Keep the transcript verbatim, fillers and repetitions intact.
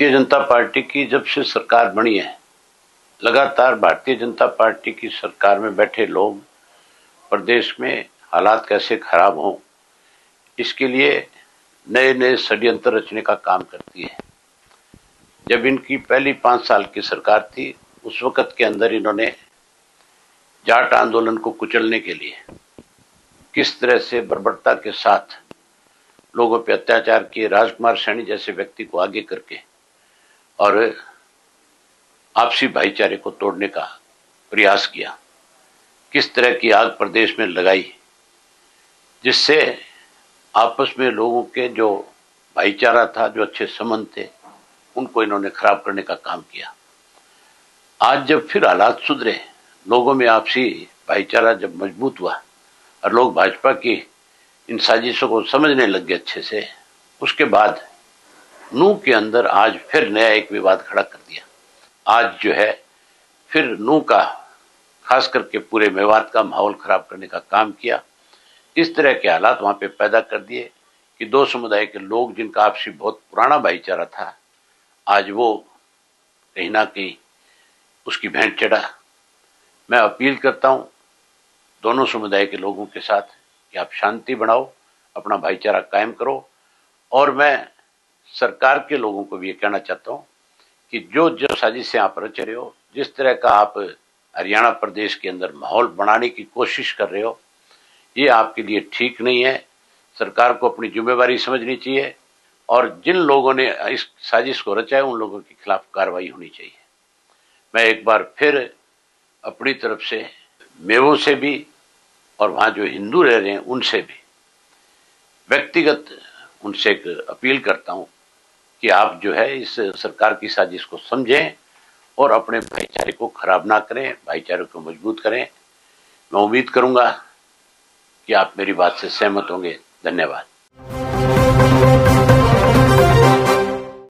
Bharatiya Janata party की जब से सरकार बनी है, लगातार भारतीय जनता पार्टी की सरकार में बैठे लोग प्रदेश में हालात कैसे खराब हों, इसके लिए नए नए षड्यंत्र रचने का काम करती है। जब इनकी पहली पाँच साल की सरकार थी, उस वक़्त के अंदर इन्होंने जाट आंदोलन को कुचलने के लिए किस तरह से बर्बरता के साथ लोगों पे अत्याचार किए, राजकुमार सैनी जैसे व्यक्ति को आगे करके, और आपसी भाईचारे को तोड़ने का प्रयास किया, किस तरह की आग प्रदेश में लगाई, जिससे आपस में लोगों के जो भाईचारा था, जो अच्छे संबंध थे, उनको इन्होंने खराब करने का काम किया। आज जब फिर हालात सुधरे, लोगों में आपसी भाईचारा जब मजबूत हुआ और लोग भाजपा की इन साजिशों को समझने लग गए अच्छे से, उसके बाद नूंह के अंदर आज फिर नया एक विवाद खड़ा कर दिया। आज जो है फिर नूंह का, खास करके पूरे मेवात का माहौल खराब करने का काम किया। इस तरह के हालात वहाँ पे पैदा कर दिए कि दो समुदाय के लोग, जिनका आपसी बहुत पुराना भाईचारा था, आज वो कहीं ना कहीं उसकी भेंट चढ़ा। मैं अपील करता हूँ दोनों समुदाय के लोगों के साथ कि आप शांति बनाओ, अपना भाईचारा कायम करो। और मैं सरकार के लोगों को भी ये कहना चाहता हूँ कि जो जो साजिशें आप रच रहे हो, जिस तरह का आप हरियाणा प्रदेश के अंदर माहौल बनाने की कोशिश कर रहे हो, ये आपके लिए ठीक नहीं है। सरकार को अपनी जिम्मेदारी समझनी चाहिए और जिन लोगों ने इस साजिश को रचा है, उन लोगों के खिलाफ कार्रवाई होनी चाहिए। मैं एक बार फिर अपनी तरफ से मेवों से भी और वहाँ जो हिंदू रह रहे हैं उनसे भी व्यक्तिगत उनसे एक अपील करता हूँ कि आप जो है इस सरकार की साजिश को समझें और अपने भाईचारे को खराब ना करें, भाईचारे को मजबूत करें। मैं उम्मीद करूँगा कि आप मेरी बात से सहमत होंगे। धन्यवाद।